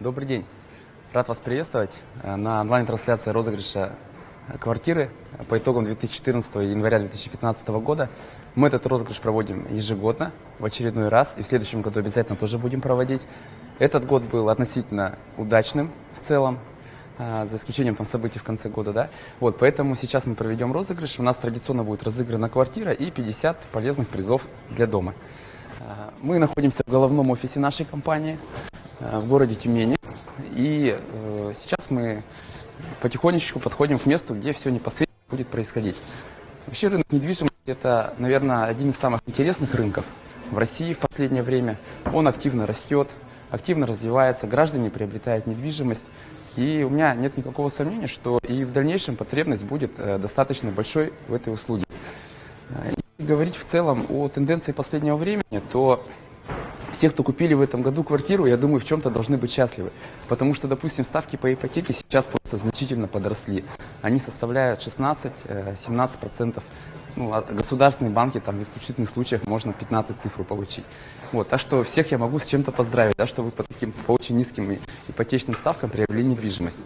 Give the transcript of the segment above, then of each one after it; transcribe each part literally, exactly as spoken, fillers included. Добрый день. Рад вас приветствовать на онлайн-трансляции розыгрыша квартиры по итогам две тысячи четырнадцатого и января две тысячи пятнадцатого года. Мы этот розыгрыш проводим ежегодно, в очередной раз, и в следующем году обязательно тоже будем проводить. Этот год был относительно удачным в целом, за исключением там событий в конце года, да. Вот, поэтому сейчас мы проведем розыгрыш. У нас традиционно будет разыграна квартира и пятьдесят полезных призов для дома. Мы находимся в головном офисе нашей компании в городе Тюмени. И сейчас мы потихонечку подходим к месту, где все непосредственно будет происходить. Вообще рынок недвижимости – это, наверное, один из самых интересных рынков в России в последнее время. Он активно растет, активно развивается, граждане приобретают недвижимость. И у меня нет никакого сомнения, что и в дальнейшем потребность будет достаточно большой в этой услуге. Если говорить в целом о тенденции последнего времени, то все, кто купили в этом году квартиру, я думаю, в чем-то должны быть счастливы. Потому что, допустим, ставки по ипотеке сейчас просто значительно подросли. Они составляют шестнадцать-семнадцать процентов. Ну, а государственные банки там в исключительных случаях можно пятнадцать цифру получить. Вот, так что всех я могу с чем-то поздравить, да, что вы по таким по очень низким ипотечным ставкам приобрели недвижимость.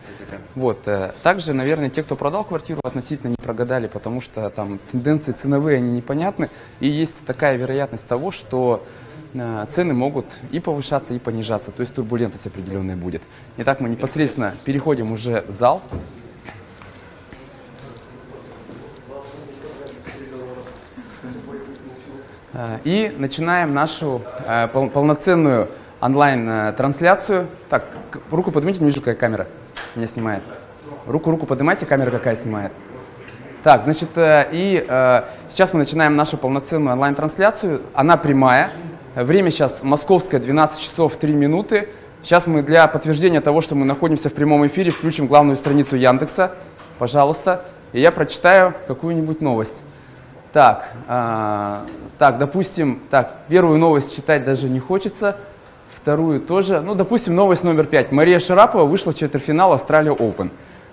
Вот, также, наверное, те, кто продал квартиру, относительно не прогадали, потому что там тенденции ценовые, они непонятны. И есть такая вероятность того, что цены могут и повышаться, и понижаться. То есть турбулентность определенная будет. Итак, мы непосредственно переходим уже в зал. И начинаем нашу полноценную онлайн-трансляцию. Так, руку поднимите, не вижу, какая камера меня снимает. Руку-руку поднимайте, камера какая снимает. Так, значит, и сейчас мы начинаем нашу полноценную онлайн-трансляцию. Она прямая. Время сейчас московское, двенадцать часов три минуты. Сейчас мы для подтверждения того, что мы находимся в прямом эфире, включим главную страницу Яндекса. Пожалуйста. И я прочитаю какую-нибудь новость. Так, э, так, допустим, так, первую новость читать даже не хочется, вторую тоже. Ну, допустим, новость номер пять. Мария Шарапова вышла в четвертьфинал Australia Open.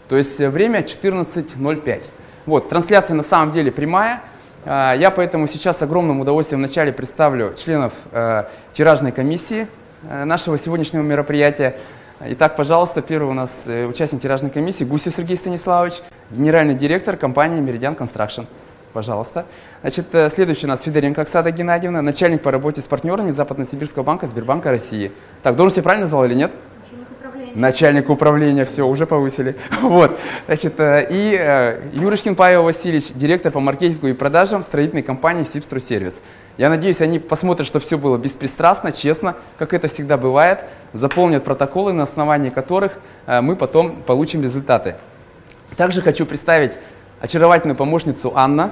То есть время четырнадцать ноль пять. Вот, трансляция на самом деле прямая. Э, я поэтому сейчас с огромным удовольствием вначале представлю членов э, тиражной комиссии э, нашего сегодняшнего мероприятия. Итак, пожалуйста, первый у нас участник тиражной комиссии Гусев Сергей Станиславович, генеральный директор компании «Меридиан Construction». Пожалуйста. Значит, следующий у нас Федоренко Оксана Геннадьевна, начальник по работе с партнерами Западно-Сибирского банка Сбербанка России. Так, должность я правильно назвал или нет? Начальник управления. Начальник управления, все, уже повысили. Вот. Значит, и Юрышкин Павел Васильевич, директор по маркетингу и продажам строительной компании «Сипструсервис». Я надеюсь, они посмотрят, что все было беспристрастно, честно, как это всегда бывает, заполнят протоколы, на основании которых мы потом получим результаты. Также хочу представить очаровательную помощницу Анна.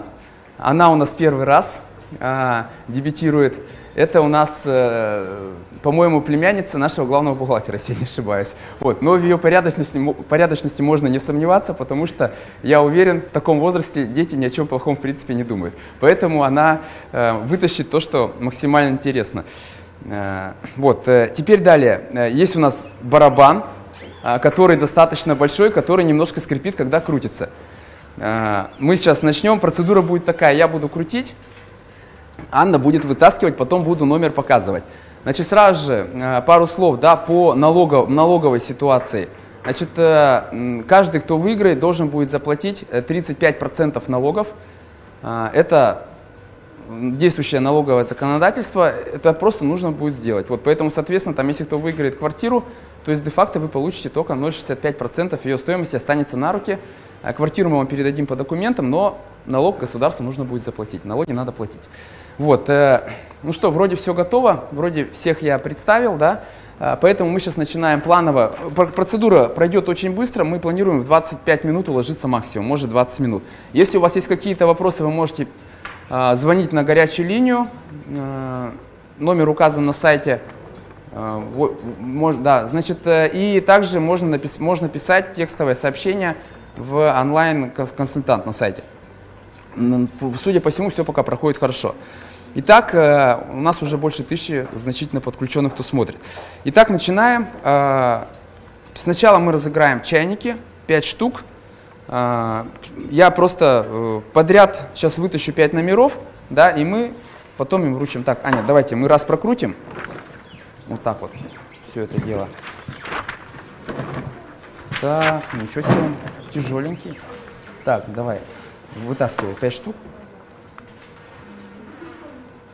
Она у нас первый раз э, дебютирует. Это у нас, э, по-моему, племянница нашего главного бухгалтера, если не ошибаюсь. Вот. Но в ее порядочности, порядочности можно не сомневаться, потому что, я уверен, в таком возрасте дети ни о чем плохом в принципе не думают. Поэтому она э, вытащит то, что максимально интересно. Э, вот. Теперь далее. Есть у нас барабан, э, который достаточно большой, который немножко скрипит, когда крутится. Мы сейчас начнем. Процедура будет такая. Я буду крутить, Анна будет вытаскивать, потом буду номер показывать. Значит, сразу же пару слов, да, по налогов, налоговой ситуации. Значит, каждый, кто выиграет, должен будет заплатить тридцать пять процентов налогов. Это действующее налоговое законодательство. Это просто нужно будет сделать. Вот, поэтому, соответственно, там, если кто выиграет квартиру, то есть де-факто вы получите только ноль целых шестьдесят пять сотых процента ее стоимости, останется на руки. Квартиру мы вам передадим по документам, но налог государству нужно будет заплатить. Налоги надо платить. Вот. Ну что, вроде все готово, вроде всех я представил, да? Поэтому мы сейчас начинаем планово. Процедура пройдет очень быстро, мы планируем в двадцать пять минут уложиться максимум, может двадцать минут. Если у вас есть какие-то вопросы, вы можете звонить на горячую линию, номер указан на сайте. Да, значит, и также можно написать, можно писать текстовое сообщение в онлайн-консультант на сайте. Судя по всему, все пока проходит хорошо. Итак, у нас уже больше тысячи значительно подключенных, кто смотрит. Итак, начинаем. Сначала мы разыграем чайники, пять штук. Я просто подряд сейчас вытащу пять номеров, да, и мы потом им вручим. Так, Аня, давайте мы раз прокрутим. Вот так вот все это дело. Так, ничего себе, он тяжеленький. Так, давай, вытаскивай пять штук.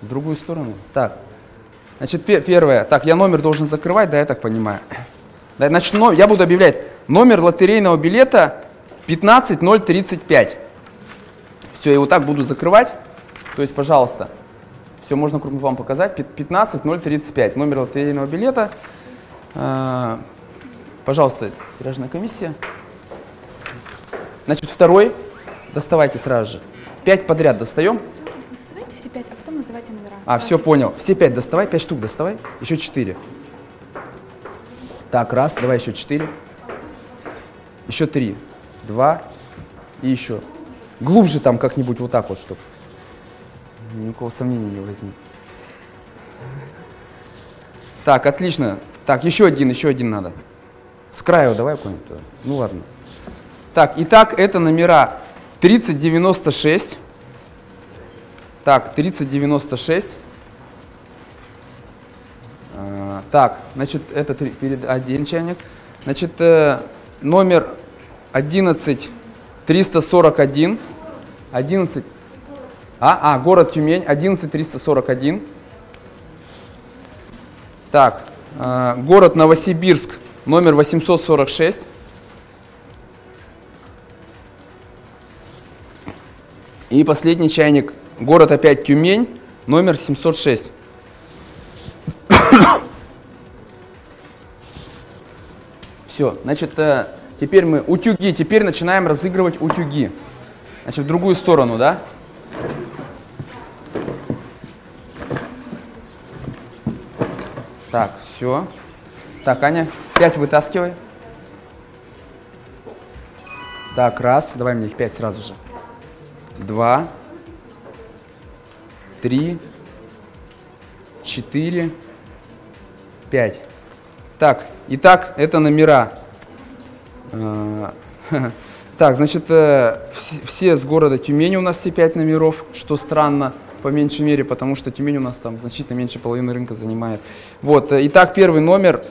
В другую сторону. Так, значит, первое. Так, я номер должен закрывать, да, я так понимаю. Да, значит, но, я буду объявлять номер лотерейного билета пятнадцать ноль тридцать пять. Все, я его так буду закрывать. То есть, пожалуйста, все, можно крупно вам показать. пятнадцать ноль тридцать пять, номер лотерейного билета. Пожалуйста, тиражная комиссия. Значит, второй. Доставайте сразу же. Пять подряд достаем. Доставайте все пять, а потом называйте номера. А, все, понял. Все пять доставай, пять штук доставай. Еще четыре. Так, раз, давай еще четыре. Еще три. Два. И еще. Глубже там как-нибудь вот так вот, чтобы никакого сомнения не возник. Так, отлично. Так, еще один, еще один надо. С краю давай какой-нибудь. Ну ладно. Так, итак, это номера тридцать девяносто шесть. Так, тридцать девяносто шесть. А, так, значит, это три, перед, один чайник. Значит, э, номер одиннадцать триста сорок один. одиннадцать. А, а, город Тюмень. одиннадцать триста сорок один. Так, э, город Новосибирск. Номер восемьсот сорок шесть. И последний чайник. Город опять Тюмень. Номер семьсот шесть. Все. Значит, теперь мы утюги. Теперь начинаем разыгрывать утюги. Значит, в другую сторону, да? Так, все. Так, Аня. Пять вытаскивай. Так, раз. Давай мне их пять сразу же. Два. Три. Четыре. Пять. Так, итак, это номера. Так, значит, все с города Тюмени у нас все пять номеров, что странно. По меньшей мере, потому что Тюмень у нас там значительно меньше половины рынка занимает. Вот, итак, первый номер...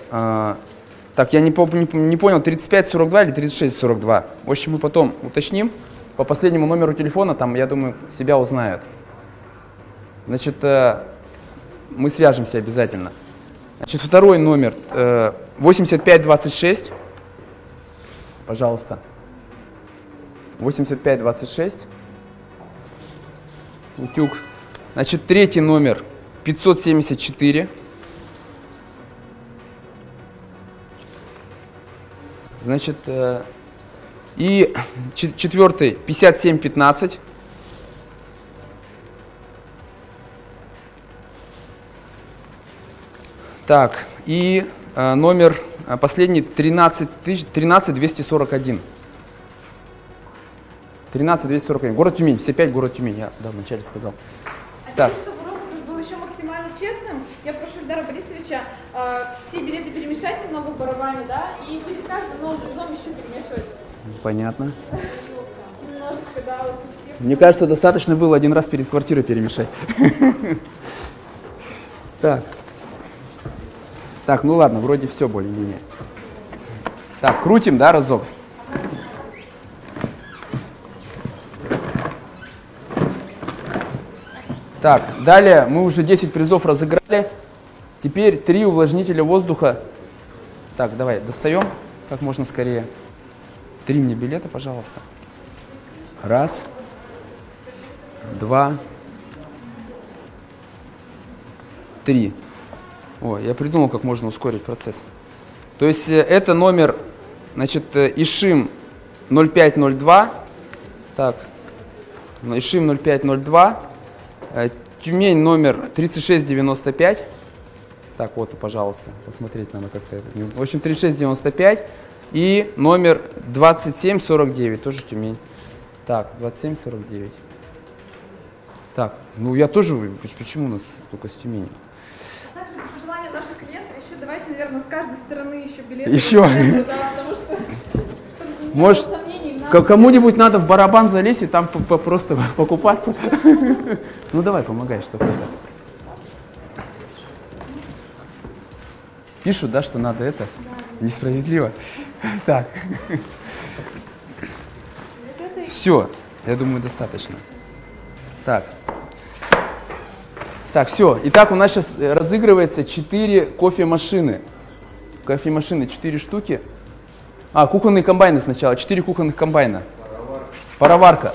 Так, я не, не, не понял, тридцать пять сорок два или тридцать шесть сорок два. В общем, мы потом уточним. По последнему номеру телефона, там, я думаю, себя узнают. Значит, э, мы свяжемся обязательно. Значит, второй номер э, восемьдесят пять двадцать шесть. Пожалуйста. восемьдесят пять двадцать шесть. Утюг. Значит, третий номер пятьсот семьдесят четыре. Значит, и четвертый пятьдесят семь пятнадцать. Так, и номер последний тринадцать двести сорок один. тринадцать двести сорок один. Город Тюмень. Все пять город Тюмень. Я да, вначале сказал. А так. Теперь, чтобы розыгрыш был еще максимально честным, я прошу Федора Борисовича э, все билеты перемешать немного в барабане, да, и перед каждым новым призом еще перемешивать. Понятно. Немножечко, да, вот, все... Мне кажется, достаточно было один раз перед квартирой перемешать. Так. Так, ну ладно, вроде все более-менее. Так, крутим, да, разок? Так, далее мы уже десять призов разыграли. Теперь три увлажнителя воздуха. Так, давай, достаем как можно скорее. Три мне билета, пожалуйста. Раз. Два. Три. О, я придумал, как можно ускорить процесс. То есть это номер, значит, Ишим ноль пять ноль два. Так, Ишим ноль пять ноль два. Тюмень номер тридцать шесть девяносто пять. Так, вот, пожалуйста, посмотреть надо как-то. В общем, тридцать шесть девяносто пять и номер двадцать семь сорок девять, тоже Тюмень. Так, двадцать семь сорок девять. Так, ну я тоже, почему у нас только с Тюмени? Также по желанию наших клиентов еще давайте, наверное, с каждой стороны еще билеты. Еще. Билеты, да, потому что, может, кому-нибудь надо в барабан залезть и там просто покупаться. Ну давай, помогай, что-то. Пишут, да, что надо это? Несправедливо. Так. Все, я думаю, достаточно. Так. Так, все. Итак, у нас сейчас разыгрывается четыре кофемашины. Кофемашины четыре штуки. А, кухонные комбайны сначала. четыре кухонных комбайна. Пароварка. Пароварка.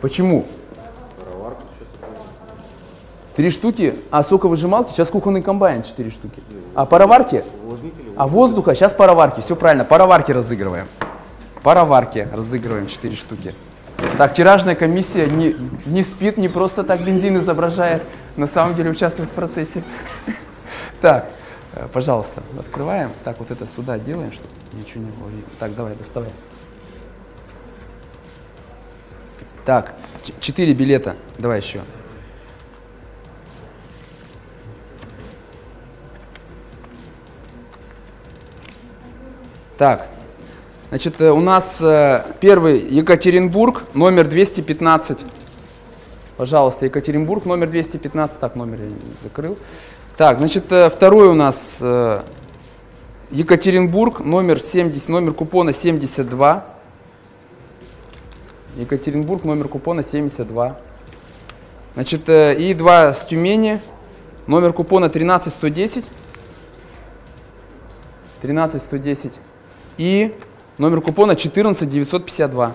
Почему? Пароварка. три штуки. А, соковыжималки. Сейчас кухонный комбайн четыре штуки. А, пароварки? А, воздуха. Сейчас пароварки. Все правильно. Пароварки разыгрываем. Пароварки разыгрываем четыре штуки. Так, тиражная комиссия не, не спит, не просто так бензин изображает. На самом деле участвует в процессе. Так, пожалуйста, открываем. Так, вот это сюда делаем, чтобы ничего не было. Так, давай, доставай. Так, четыре билета. Давай еще. Так. Значит, у нас первый Екатеринбург, номер двести пятнадцать. Пожалуйста, Екатеринбург, номер двести пятнадцать. Так, номер я не закрыл. Так, значит, второй у нас Екатеринбург, номер семьдесят, номер купона семьдесят два. Екатеринбург, номер купона семьдесят два. Значит, и два с Тюмени, номер купона тринадцать сто десять. тринадцать сто десять. И... Номер купона четырнадцать девятьсот пятьдесят два.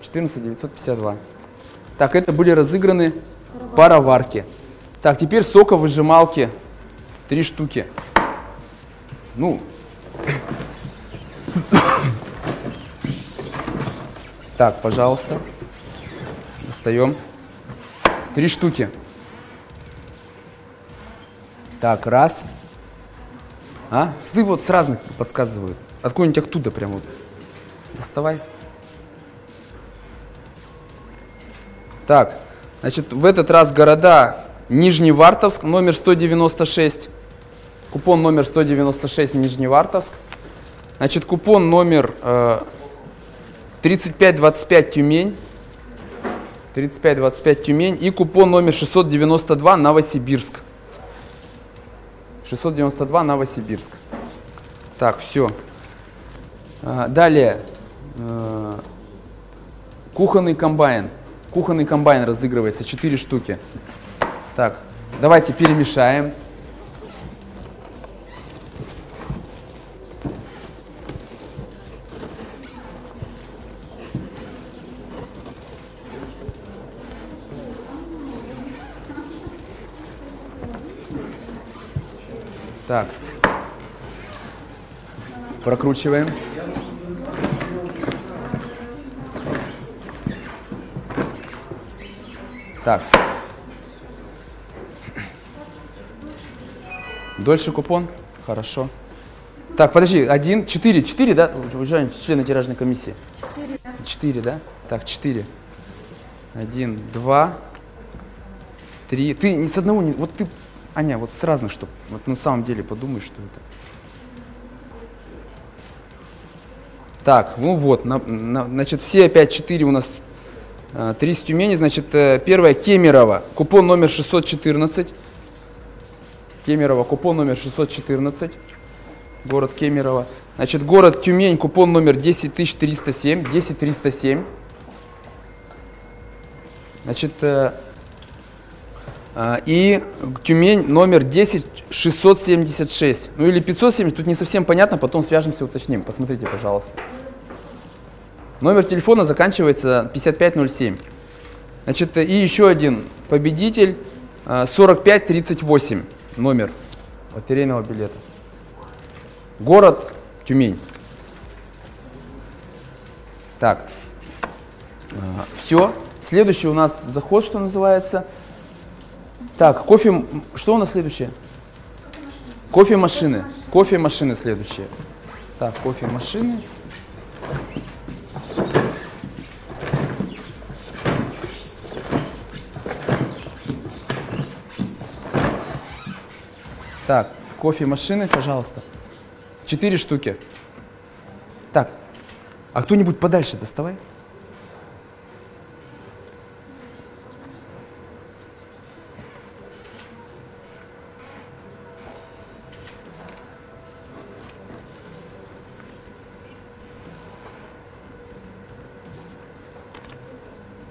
четырнадцать девятьсот пятьдесят два. Так, это были разыграны пароварки. пароварки. Так, теперь соковыжималки. Три штуки. Ну. Так, пожалуйста. Достаем. Три штуки. Так, раз. А? Сты вот с разных подсказывают. Откуда-нибудь оттуда прям вот. Доставай. Так, значит, в этот раз города Нижневартовск, номер сто девяносто шесть. Купон номер сто девяносто шесть, Нижневартовск. Значит, купон номер э, тридцать пять двадцать пять, Тюмень. тридцать пять двадцать пять, Тюмень. И купон номер шестьсот девяносто два, Новосибирск. шестьсот девяносто два, Новосибирск. Так, все. Далее, кухонный комбайн. Кухонный комбайн разыгрывается, четыре штуки. Так, давайте перемешаем. Так, прокручиваем. Так. Дольше купон. Хорошо. Так, подожди, один, четыре, четыре, да? Уважаемые члены тиражной комиссии. Четыре, да? Так, четыре. Один, два, три. Ты ни с одного не... Вот ты, Аня, вот с разных, чтобы... Вот на самом деле подумай, что это. Так, ну вот, на, на, значит, все опять четыре у нас... Три с Тюмени, значит, первое Кемерово, купон номер шестьсот четырнадцать. Кемерово, купон номер шестьсот четырнадцать, город Кемерово. Значит, город Тюмень, купон номер десять тысяч триста семь, десять триста семь. Значит, и Тюмень номер десять тысяч шестьсот семьдесят шесть, ну или пятьсот семьдесят, тут не совсем понятно, потом свяжемся, уточним, посмотрите, пожалуйста. Номер телефона заканчивается пятьдесят пять ноль семь. Значит, и еще один победитель, сорок пять тридцать восемь, номер лотерейного билета. Город Тюмень. Так, все. Следующий у нас заход, что называется. Так, кофе... Что у нас следующее? Кофемашины. Кофемашины следующие. Так, кофемашины. Так, кофемашины, пожалуйста. Четыре штуки. Так, а кто-нибудь подальше доставай.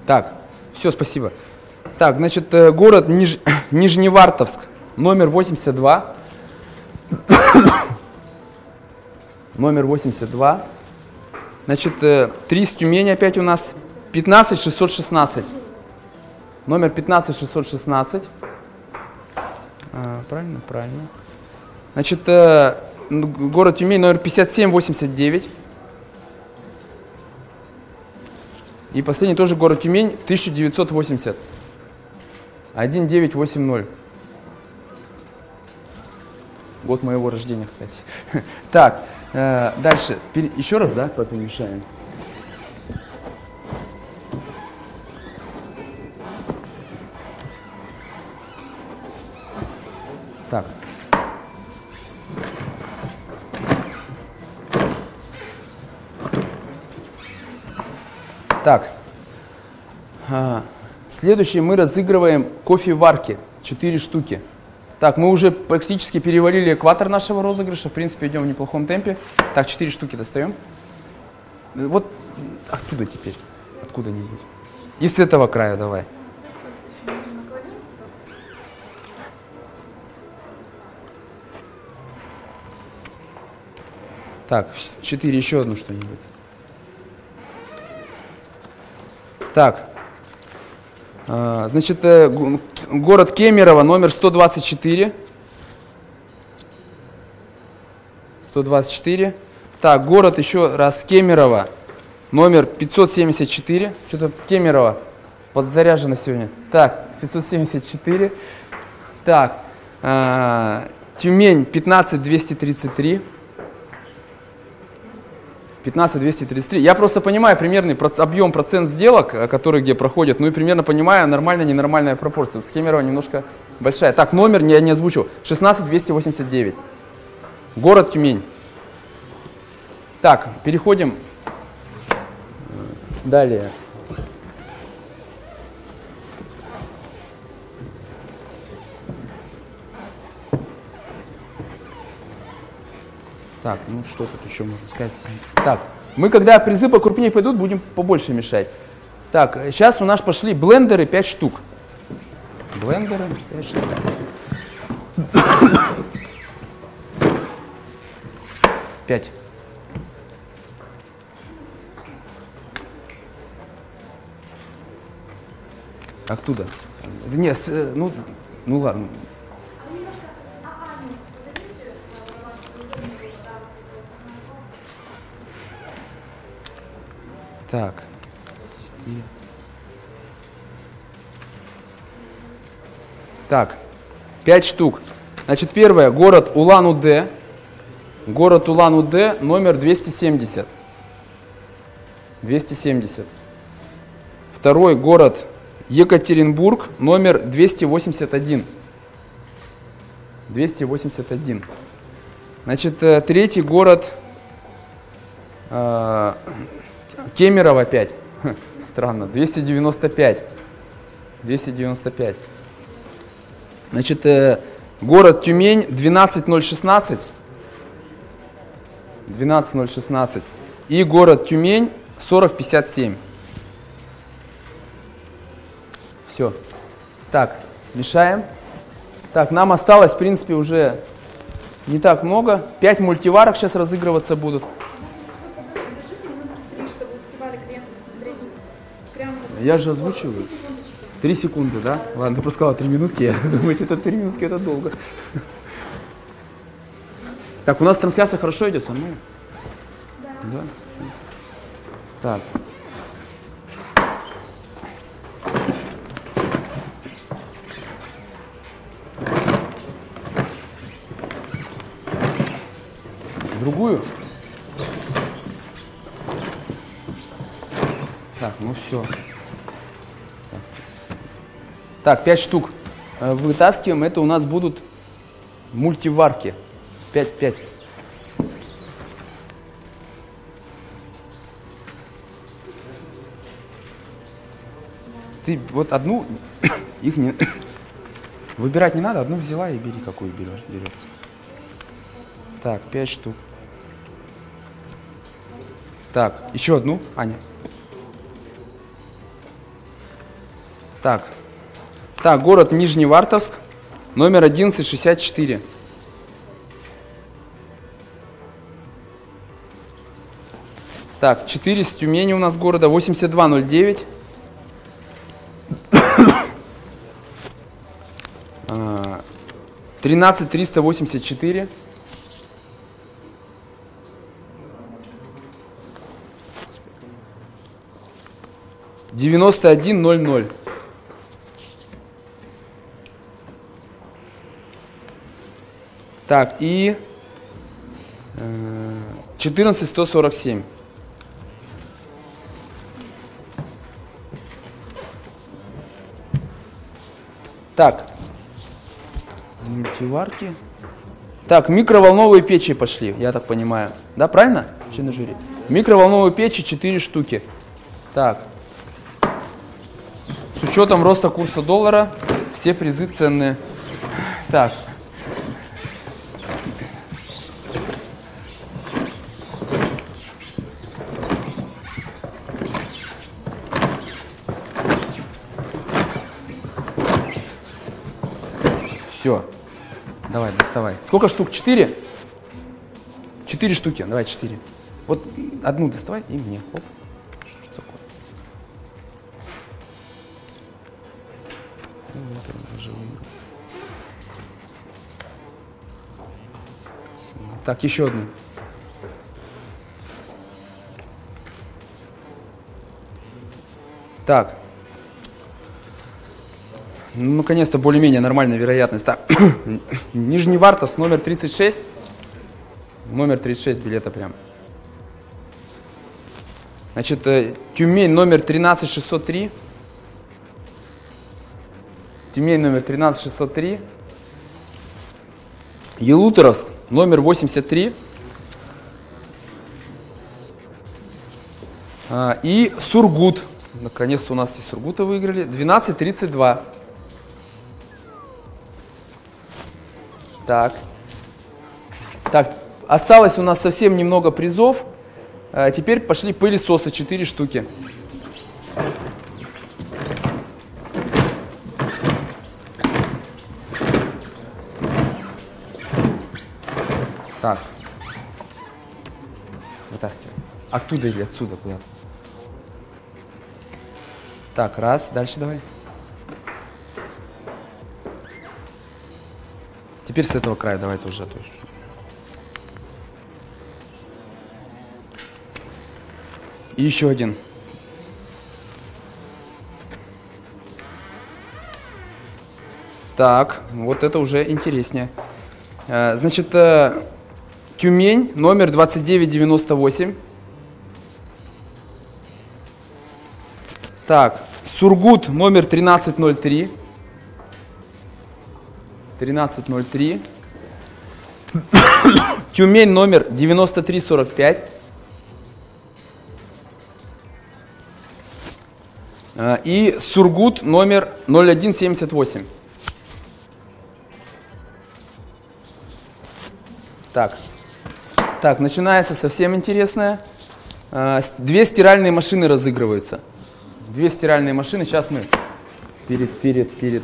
Так, все, спасибо. Так, значит, город Ниж... Нижневартовск, номер восемьдесят два. Номер восемьдесят два. Значит, три с Тюмени опять у нас. пятнадцать шестьсот шестнадцать. Номер пятнадцать шестьсот шестнадцать. А, правильно, правильно. Значит, город Тюмень, номер пятьдесят семь восемьдесят девять. И последний тоже город Тюмень, тысяча девятьсот восемьдесят. тысяча девятьсот восемьдесят. Год моего рождения, кстати. Так, э, дальше. Пер... Еще раз, да, поперемешаем. Так. Так. А, следующее мы разыгрываем кофеварки. четыре штуки. Так, мы уже практически перевалили экватор нашего розыгрыша. В принципе, идем в неплохом темпе. Так, четыре штуки достаем. Вот откуда теперь? Откуда-нибудь. И с этого края давай. Так, четыре, еще одну что-нибудь. Так. Значит, город Кемерово, номер сто двадцать четыре. сто двадцать четыре. Так, город еще раз Кемерово, номер пятьсот семьдесят четыре. Что-то Кемерово подзаряжено сегодня. Так, пятьсот семьдесят четыре. Так, Тюмень, пятнадцать двести тридцать три. пятнадцать двести тридцать три. Я просто понимаю примерный проц... объем процент сделок, которые где проходят, ну и примерно понимаю нормальная, ненормальная пропорция. С Кемерово немножко большая. Так, номер я не озвучил. шестнадцать двести восемьдесят девять. Город Тюмень. Так, переходим далее. Так, ну что тут еще можно сказать? Так, мы когда призы покрупнее пойдут, будем побольше мешать. Так, сейчас у нас пошли блендеры пять штук. Блендеры пять штук. пять. Оттуда. Нет, ну, ну ладно. Так, так, пять штук. Значит, первое, город Улан-Удэ, город Улан-Удэ, номер двести семьдесят, двести семьдесят. Второй, город Екатеринбург, номер двести восемьдесят один, двести восемьдесят один. Значит, третий, город э Кемерово пять. Странно. двести девяносто пять. двести девяносто пять. Значит, э, город Тюмень двенадцать ноль шестнадцать. двенадцать ноль шестнадцать. И город Тюмень сорок пятьдесят семь. Все. Так, мешаем. Так, нам осталось, в принципе, уже не так много. пять мультиварок сейчас разыгрываться будут. Я же озвучиваю. Три секунды, да? Ладно, ты просто сказала три минутки. Я думаю, что это три минутки, это долго. Так, у нас трансляция хорошо идет со мной? Да. Да? Так. Другую? Так, ну все. Так, пять штук вытаскиваем. Это у нас будут мультиварки. пять, пять. Ты вот одну, их не... Выбирать не надо, одну взяла и бери, какую берешь, берется. Так, пять штук. Так, еще одну, Аня. Так, так город Нижневартовск, номер одиннадцать шестьдесят четыре. Так, четыре с Тюмени у нас города, восемьдесят два ноль девять. тринадцать триста восемьдесят четыре. девяносто один ноль ноль. Так, и четырнадцать сто сорок семь. Так, мультиварки. Так, микроволновые печи пошли, я так понимаю. Да, правильно? Члены жюри. Микроволновые печи четыре штуки. Так, с учетом роста курса доллара все призы ценные. Так. Все, давай, доставай. Сколько штук? Четыре? Четыре штуки, давай четыре. Вот одну доставай и мне. Оп. Что такое? Так, еще одну. Так. Ну, наконец-то, более-менее нормальная вероятность. Так. Нижневартовск, номер тридцать шесть. Номер тридцать шесть билета прям. Значит, Тюмень, номер тринадцать шестьсот три. Тюмень, номер тринадцать шестьсот три. Елуторовск, номер восемьдесят три. И Сургут. Наконец-то у нас и Сургута выиграли. двенадцать тридцать два. Так. Так, осталось у нас совсем немного призов. А теперь пошли пылесосы, четыре штуки. Так. Вытаскивай. Оттуда или отсюда куда-то. Так, раз, дальше давай. Теперь с этого края давай тоже затушим. И еще один. Так, вот это уже интереснее. Значит, Тюмень, номер двадцать девять девяносто восемь. Так, Сургут, номер тринадцать ноль три. тринадцать ноль три. Тюмень, номер девяносто три сорок пять. И Сургут, номер ноль один семьдесят восемь. Так. Так, начинается совсем интересное. Две стиральные машины разыгрываются. Две стиральные машины. Сейчас мы перед, перед, перед.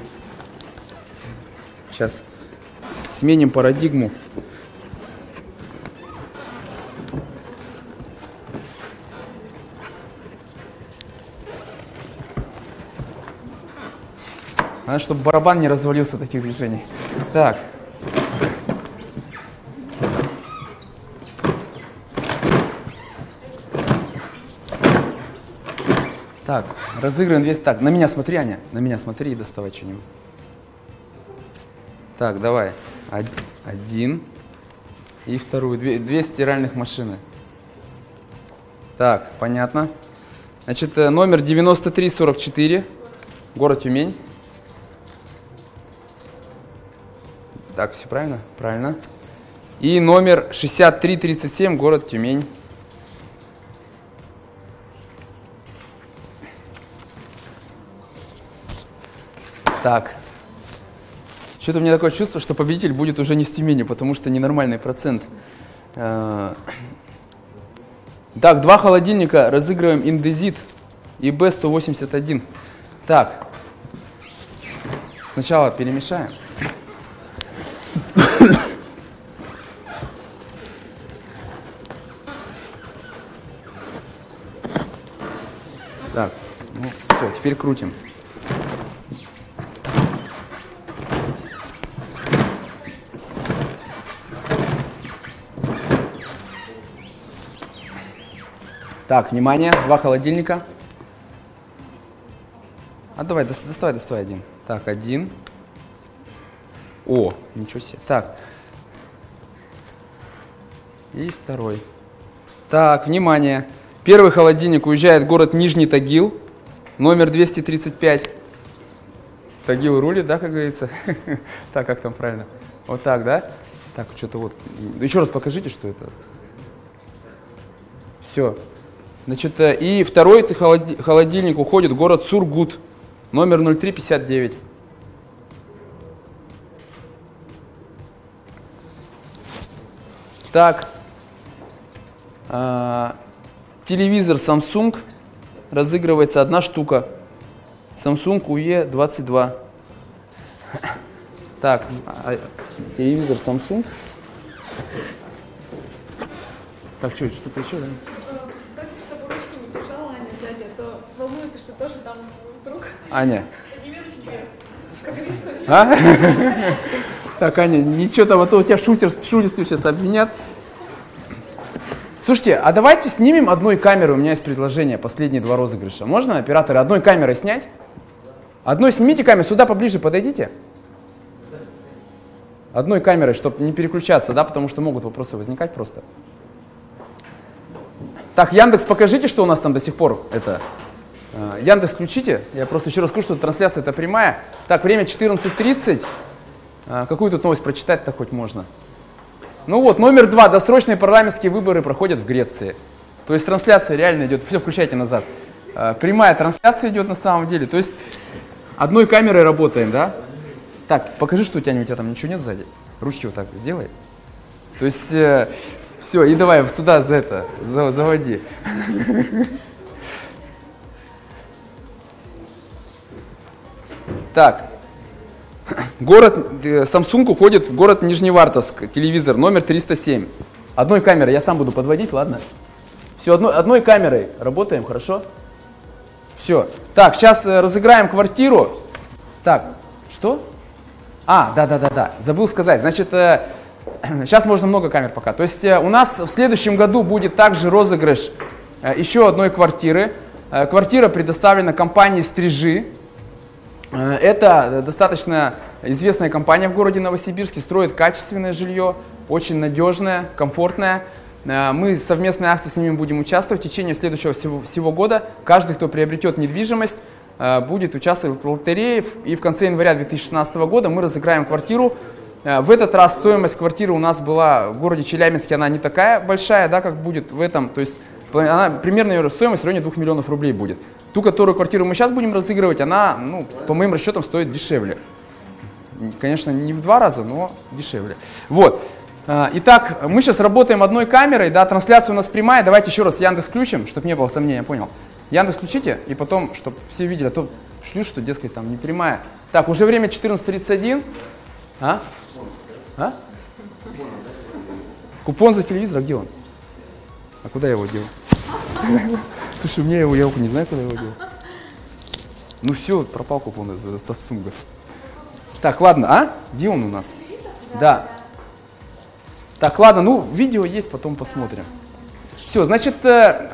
Сейчас сменим парадигму. Надо, чтобы барабан не развалился от таких движений. Так. Так, разыграем весь. Так, на меня смотри, Аня, на меня смотри и доставай что-нибудь. Так, давай. Один. И вторую. Две, две стиральных машины. Так, понятно. Значит, номер девяносто три сорок четыре. Город Тюмень. Так, все правильно? Правильно. И номер шестьдесят три тридцать семь. Город Тюмень. Так, что-то у меня такое чувство, что победитель будет уже не с Тюмени, потому что ненормальный процент. Так, два холодильника, разыгрываем Индезит и Б сто восемьдесят один. Так, Сначала перемешаем. Так, ну все, теперь крутим. Так, внимание, два холодильника. А давай, доставай, доставай один. Так, один. О, ничего себе. Так. И второй. Так, внимание. Первый холодильник уезжает в город Нижний Тагил, номер двести тридцать пять. Тагил рулит, да, как говорится? Так, как там правильно? Вот так, да? Так, что-то вот. Еще раз покажите, что это. Все. Значит, и второй холодильник уходит в город Сургут, номер ноль три пятьдесят девять. Так, э, телевизор Samsung, разыгрывается одна штука, Samsung ю и двадцать два. Так, телевизор Samsung. Так, что, что-то еще, да? Аня. А? Так, Аня, ничего там, а то у тебя шулерство сейчас обвинят. Слушайте, а давайте снимем одной камерой. У меня есть предложение, последние два розыгрыша. Можно, операторы, одной камерой снять? Одной снимите камеру, сюда поближе подойдите. Одной камерой, чтобы не переключаться, да, потому что могут вопросы возникать просто. Так, Яндекс, покажите, что у нас там до сих пор это... Яндекс включите, я просто еще раз скажу, что трансляция это прямая. Так, время четырнадцать тридцать. Какую тут новость прочитать-то хоть можно? Ну вот, номер два. Досрочные парламентские выборы проходят в Греции. То есть трансляция реально идет. Все, включайте назад. Прямая трансляция идет на самом деле. То есть одной камерой работаем, да? Так, покажи, что у тебя, у тебя там ничего нет сзади. Ручки вот так сделай. То есть все, и давай сюда за это, за, заводи. Так, город, Samsung уходит в город Нижневартовск, телевизор номер триста семь. Одной камерой, я сам буду подводить, ладно? Все, одной, одной камерой работаем, хорошо? Все. Так, сейчас разыграем квартиру. Так, что? А, да-да-да-да, забыл сказать. Значит, сейчас можно много камер пока. То есть у нас в следующем году будет также розыгрыш еще одной квартиры. Квартира предоставлена компании «Стрижи». Это достаточно известная компания в городе Новосибирске, строит качественное жилье, очень надежное, комфортное. Мы в совместной акции с ними будем участвовать в течение следующего всего, всего года. Каждый, кто приобретет недвижимость, будет участвовать в лотерее. И в конце января две тысячи шестнадцатого года мы разыграем квартиру. В этот раз стоимость квартиры у нас была в городе Челябинске, она не такая большая, да, как будет в этом. То есть она, примерно ее стоимость в районе двух миллионов рублей будет. Ту, которую квартиру мы сейчас будем разыгрывать, она, ну, по моим расчетам, стоит дешевле. Конечно, не в два раза, но дешевле. Вот. Итак, мы сейчас работаем одной камерой, да, трансляция у нас прямая. Давайте еще раз Яндекс включим, чтобы не было сомнений, понял. Яндекс включите, и потом, чтобы все видели, а то шлю, что, дескать, там не прямая. Так, уже время четырнадцать тридцать один. А? А? Купон за телевизор, где он? А куда я его делал? Слушай, у меня его, я не знаю, куда его делал. Ну все, пропал купон из Samsung. Так, ладно, а? Где он у нас? Да. да. Так, ладно, ну видео есть, потом посмотрим. Все, значит,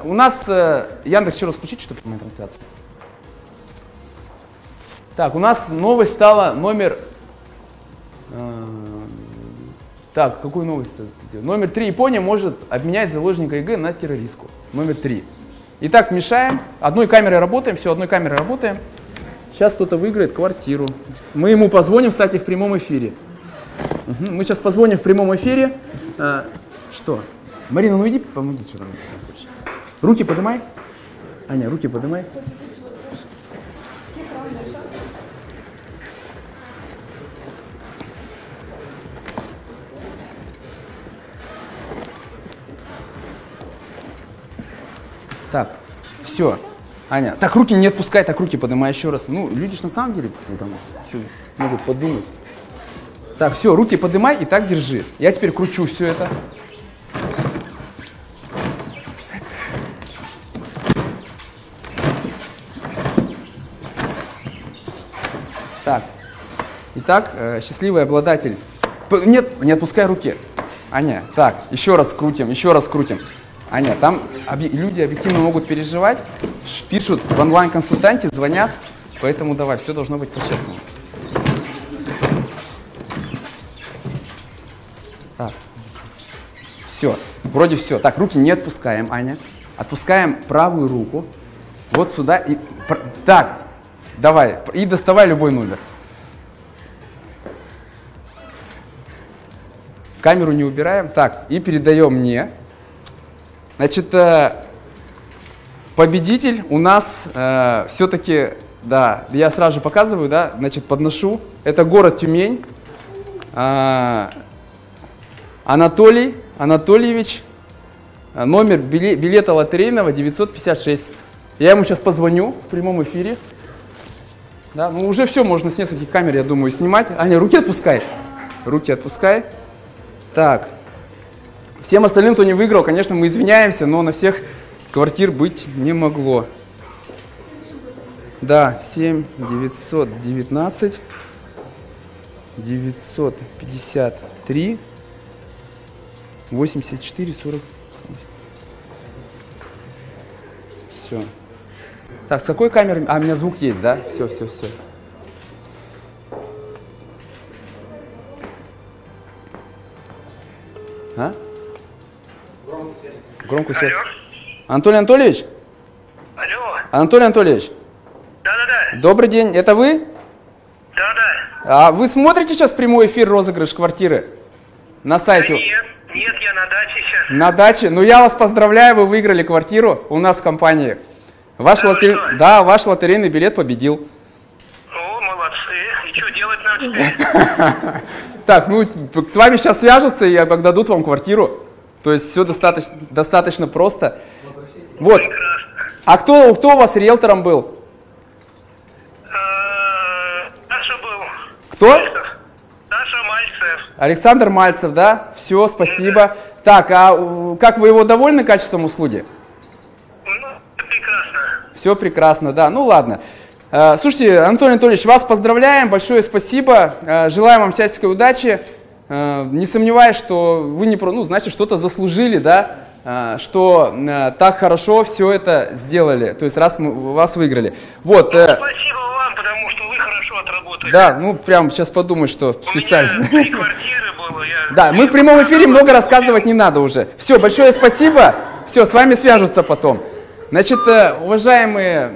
у нас... Яндекс, еще раз включить, что прямая трансляция. Так, у нас новость стала номер... Так, какую новость? Номер три. Япония может обменять заложника ЕГЭ на террористку. Номер три. Итак, мешаем. Одной камерой работаем. Все, одной камерой работаем. Сейчас кто-то выиграет квартиру. Мы ему позвоним, кстати, в прямом эфире. Угу. Мы сейчас позвоним в прямом эфире. А, что? Марина, ну иди, помоги. Что там хочешь. Руки поднимай. Аня, руки поднимай. Так, все. Аня, так руки не отпускай, так руки поднимай еще раз. Ну, люди же на самом деле там, могут подумать. Так, все, руки поднимай и так держи. Я теперь кручу все это. Так. Итак, э, счастливый обладатель. П- нет, не отпускай руки. Аня, так, еще раз крутим, еще раз крутим. Аня, там объ- люди объективно могут переживать, пишут в онлайн-консультанте, звонят, поэтому давай, все должно быть по-честному. Так, все, вроде все. Так, руки не отпускаем, Аня. Отпускаем правую руку, вот сюда и... Так, давай, и доставай любой номер. Камеру не убираем. Так, и передаем мне. Значит, победитель у нас э, все-таки, да, я сразу же показываю, да, значит, подношу. Это город Тюмень. Э, Анатолий Анатольевич. Номер билета лотерейного девятьсот пятьдесят шесть. Я ему сейчас позвоню в прямом эфире. Да, ну уже все, можно с нескольких камер, я думаю, снимать. Аня, руки отпускай. Руки отпускай. Так, всем остальным, кто не выиграл, конечно, мы извиняемся, но на всех квартир быть не могло. Да, семь девятьсот девятнадцать девятьсот пятьдесят три восемьдесят четыре сорок. Все. Так, с какой камеры? А, у меня звук есть, да? Все, все, все. А? Громко связь. Анатолий Анатольевич? Алло. Анатолий Анатольевич? Да-да-да. Добрый день, это вы? Да-да. А вы смотрите сейчас прямой эфир розыгрыш квартиры? На сайте? Да нет, нет, я на даче сейчас. На даче? Ну я вас поздравляю, вы выиграли квартиру у нас в компании. Ваш да, лотер... да, ваш лотерейный билет победил. О, молодцы. И что делать надо теперь? Так, ну, с вами сейчас свяжутся и дадут вам квартиру. То есть все достаточно, достаточно просто. Вот. Прекрасно. А кто, кто у вас риэлтором был? Саша был. Кто? Саша Мальцев. Александр Мальцев, да? Все, спасибо. Так, а как вы его довольны качеством услуги? Ну, прекрасно. Все прекрасно, да. Ну, ладно. Слушайте, Анатолий Анатольевич, вас поздравляем, большое спасибо, желаем вам всяческой удачи. Не сомневаюсь, что вы не про, ну, значит, что-то заслужили, да, что так хорошо все это сделали, то есть раз мы вас выиграли. Вот. Ну, спасибо вам, потому что вы хорошо отработали. Да, ну прям сейчас подумать, что у специально. Меня три квартиры было, я... Да, мы в прямом эфире, много рассказывать не надо уже. Все, большое спасибо, все, с вами свяжутся потом. Значит, уважаемые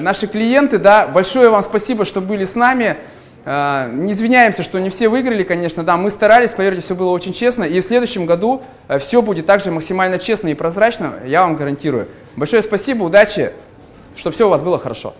наши клиенты, да, большое вам спасибо, что были с нами. Не извиняемся, что не все выиграли, конечно, да, мы старались, поверьте, все было очень честно. И в следующем году все будет также максимально честно и прозрачно, я вам гарантирую. Большое спасибо, удачи, чтобы все у вас было хорошо.